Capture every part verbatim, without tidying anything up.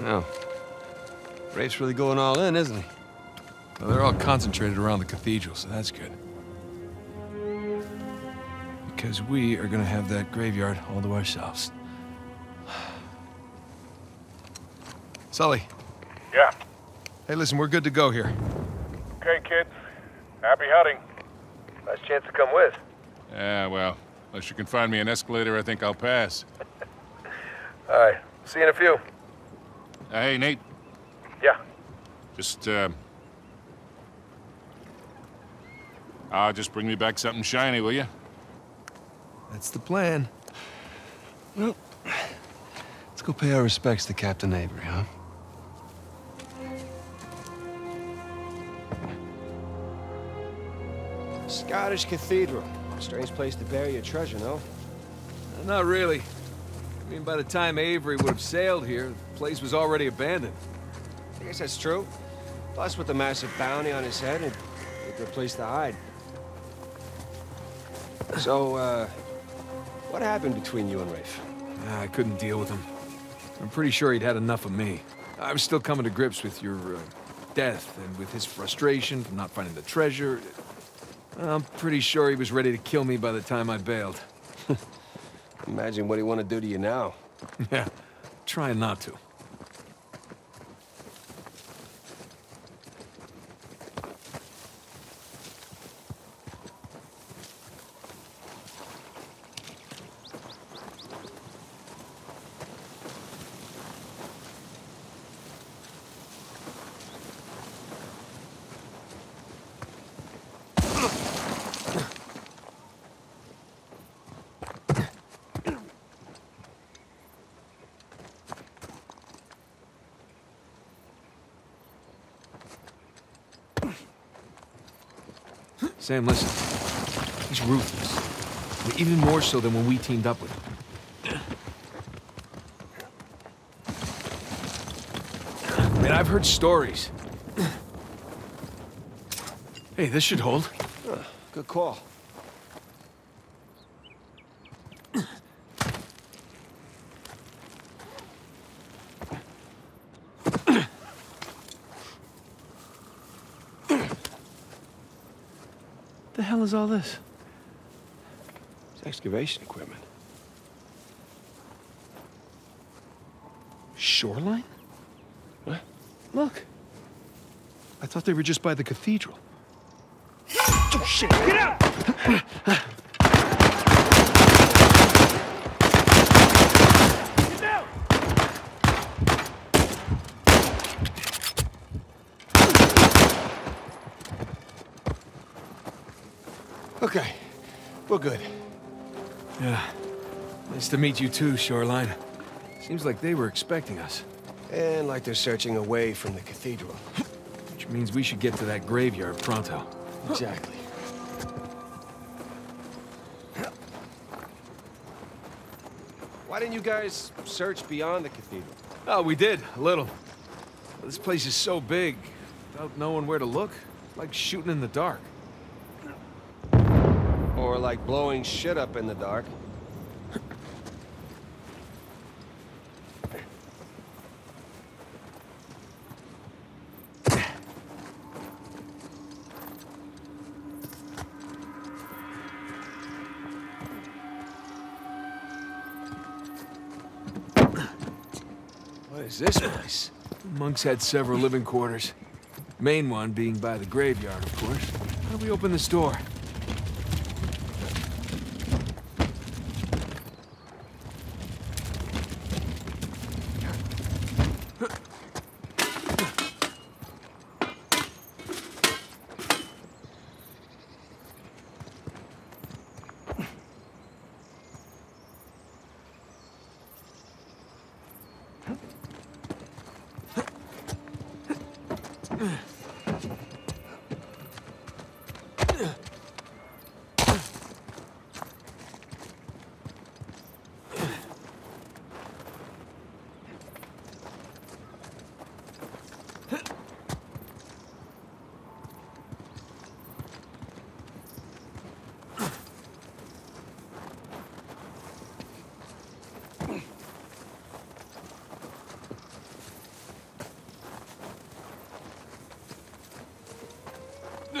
Oh. Rafe's really going all in, isn't he? Well, they're all concentrated around the cathedral, so that's good. Because we are gonna have that graveyard all to ourselves. Sully. Yeah? Hey, listen, we're good to go here. Okay, kids. Happy hunting. Last chance to come with. Yeah, well, unless you can find me an escalator, I think I'll pass. All right. See you in a few. Uh, hey, Nate. Yeah? Just, uh... Uh, just bring me back something shiny, will you? That's the plan. Well, let's go pay our respects to Captain Avery, huh? Scottish Cathedral. Strange place to bury your treasure, no? Uh, not really. I mean, by the time Avery would have sailed here, the place was already abandoned. I guess that's true. Plus, with the massive bounty on his head, it'd be a good place to hide. So, uh, what happened between you and Rafe? Uh, I couldn't deal with him. I'm pretty sure he'd had enough of me. I was still coming to grips with your uh, death and with his frustration from not finding the treasure. I'm pretty sure he was ready to kill me by the time I bailed. Imagine what he want to do to you now. Yeah, trying not to. Sam, listen. He's ruthless. I mean, even more so than when we teamed up with him. I mean, I've heard stories. Hey, this should hold. Uh, good call. What is all this? It's excavation equipment. Shoreline? What? Look. I thought they were just by the cathedral. Oh, shit! Get out! Get down! Okay, we're good. Yeah. Nice to meet you too, Shoreline. Seems like they were expecting us. And like they're searching away from the cathedral. Which means we should get to that graveyard pronto. Exactly. Why didn't you guys search beyond the cathedral? Oh, we did, a little. This place is so big, without knowing where to look, it's like shooting in the dark. Or like blowing shit up in the dark. What is this place? The monks had several living quarters. The main one being by the graveyard, of course. How do we open this door? I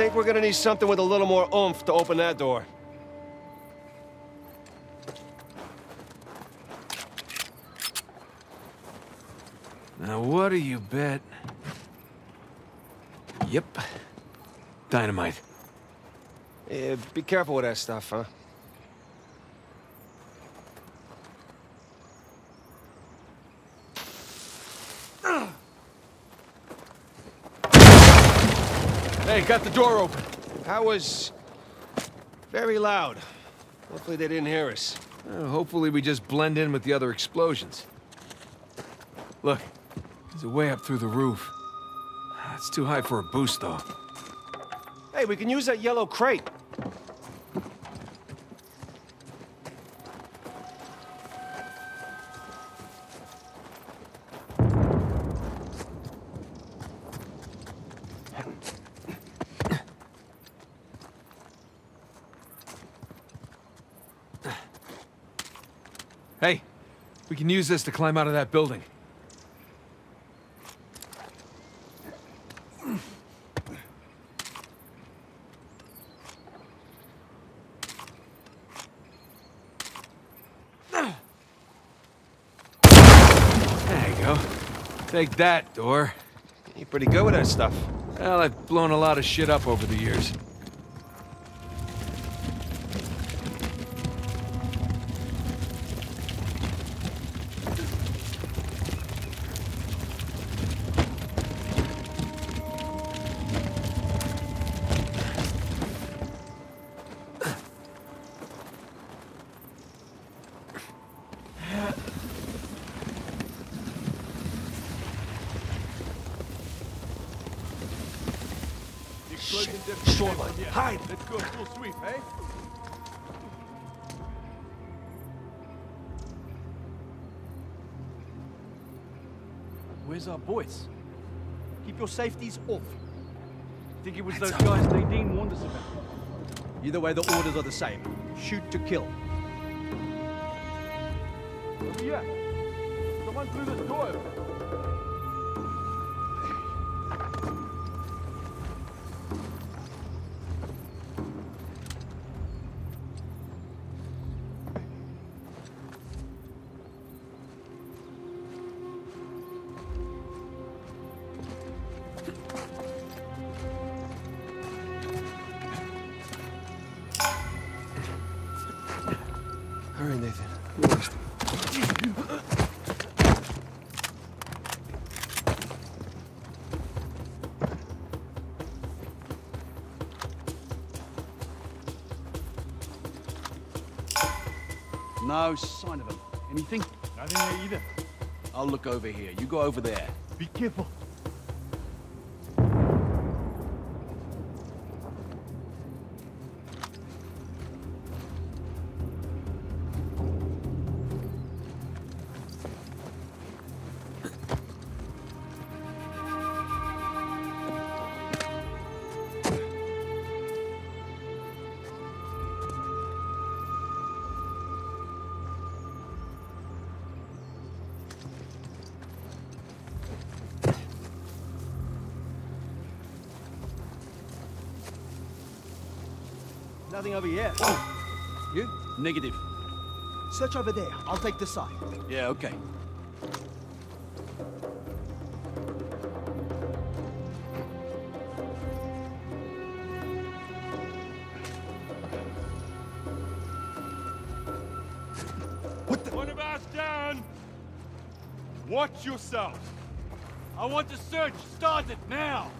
think we're gonna need something with a little more oomph to open that door. Now what do you bet? Yep. Dynamite. Yeah, be careful with that stuff, huh? Hey, got the door open. That was very loud. Hopefully they didn't hear us. Uh, hopefully we just blend in with the other explosions. Look, there's a way up through the roof. It's too high for a boost, though. Hey, we can use that yellow crate. We can use this to climb out of that building. There you go. Take that, door. You're pretty good with that stuff. Well, I've blown a lot of shit up over the years. Shoreline. Hide! Let's go full sweep, eh? Where's our boys? Keep your safeties off. Think it was That's those guys Nadine warned us about. Either way, the orders are the same. Shoot to kill. Yeah. Someone through this door. No sign of him. Anything? Nothing there either. I'll look over here. You go over there. Be careful. Nothing over here. Whoa. You? Negative. Search over there. I'll take this side. Yeah, okay. What the? One of us down! Watch yourself! I want the search started now!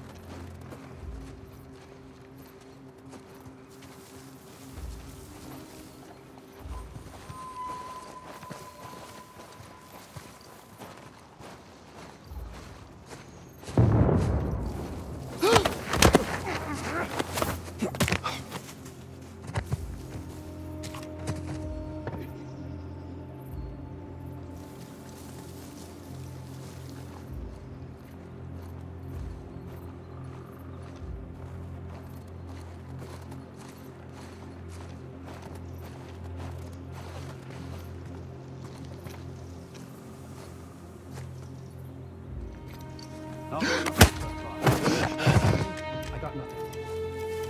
I got nothing.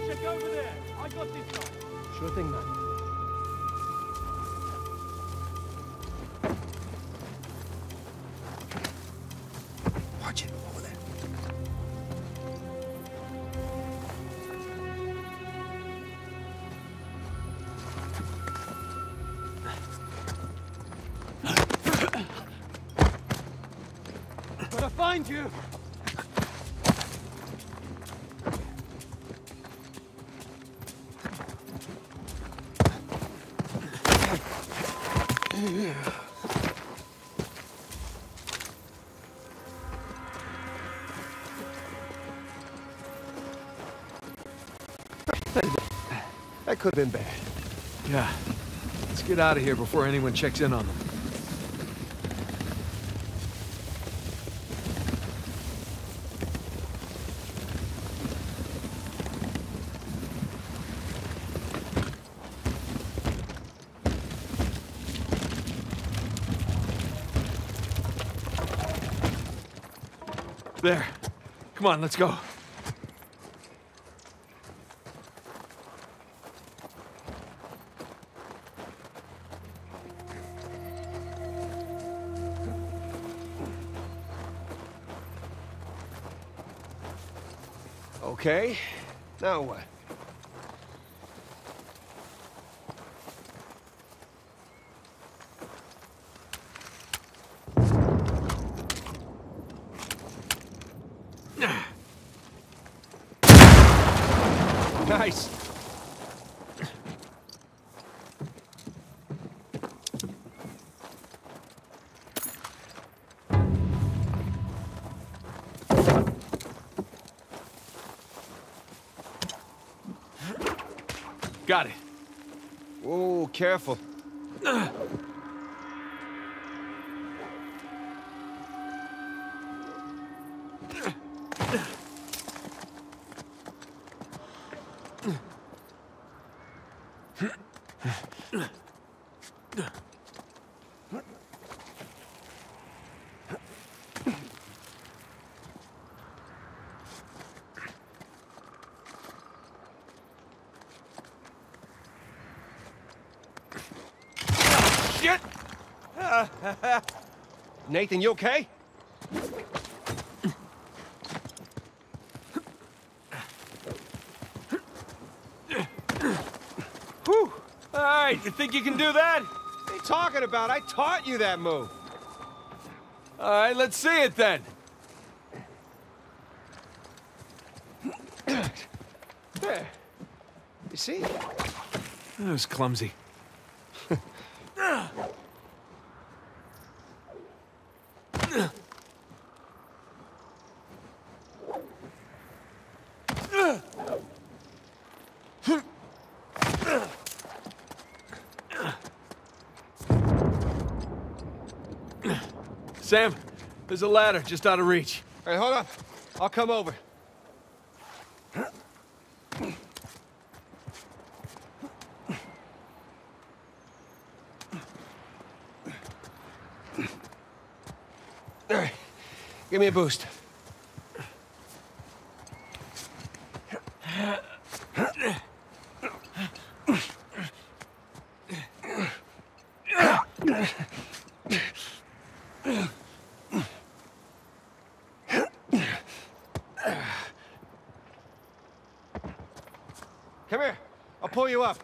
Check over there. I got this one. Sure thing, man. Watch it over there. I'm gonna find you. That could have been bad. Yeah. Let's get out of here before anyone checks in on them. There. Come on, let's go. Okay, now what? Nice. Got it. Whoa, careful. Uh. Nathan, you okay? Whew. All right, you think you can do that? What are you talking about? I taught you that move. All right, let's see it then. There. You see? That was clumsy. Sam, there's a ladder just out of reach. All right, hold on. I'll come over. All right, give me a boost. Come here. I'll pull you up.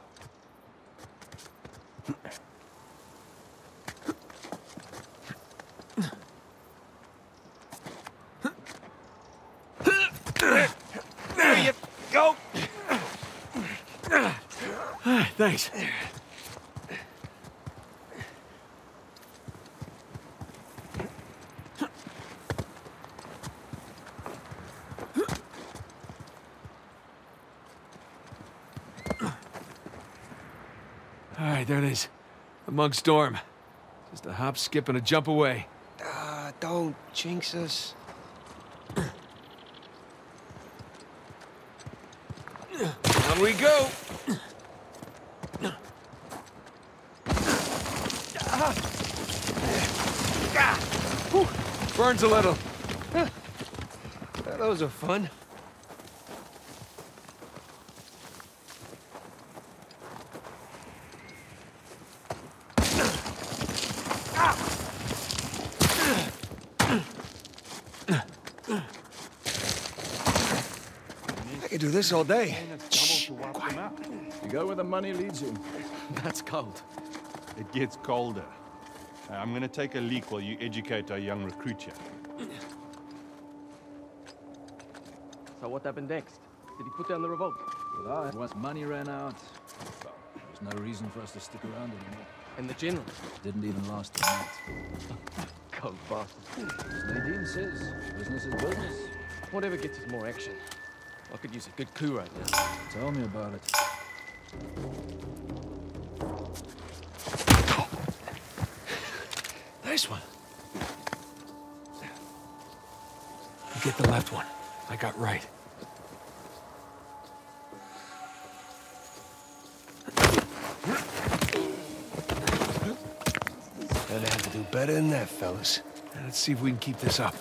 Ah, thanks. Alright, there it is. The monk's dorm. Just a hop, skip, and a jump away. Uh, don't jinx us. Down we go! Burns a little. Huh. Those are fun. I could do this all day. Shh, quiet. You go where the money leads you. That's cold. It gets colder. Uh, I'm gonna take a leak while you educate our young recruit here. So what happened next? Did he put down the revolt? Well, once money ran out, there was no reason for us to stick around anymore. And the general? Didn't even last a night. Cold bastard. Nadine says, business is business. Whatever gets us more action. I could use a good coup right now. Tell me about it. Nice one. You get the left one. I got right. Gotta have to do better than that, fellas. Now let's see if we can keep this up.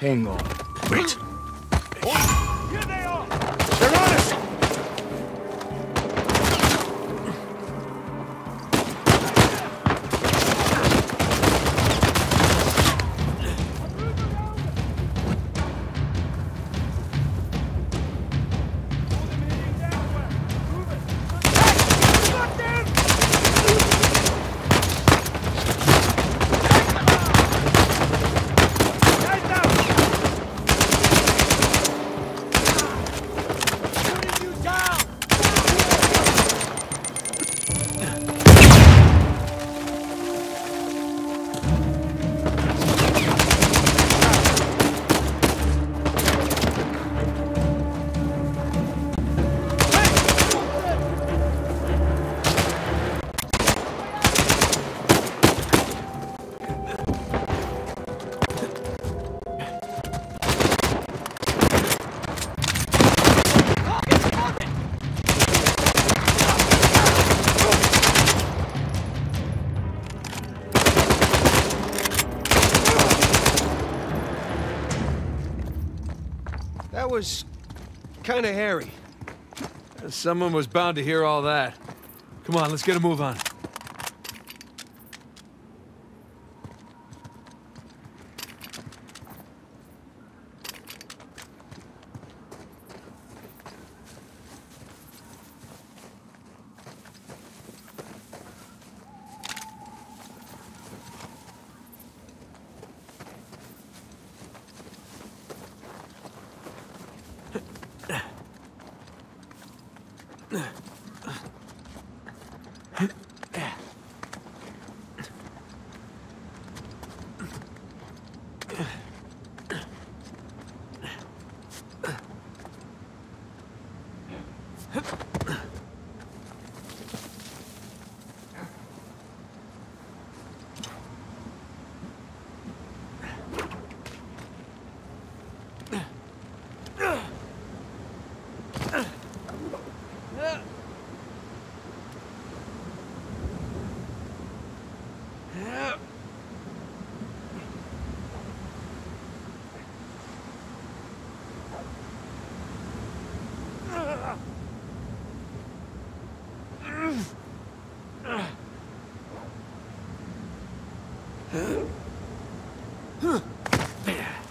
Hang on. Wait. Here they are! They're on us! That was kind of hairy. Someone was bound to hear all that. Come on, let's get a move on. Huh? Huh?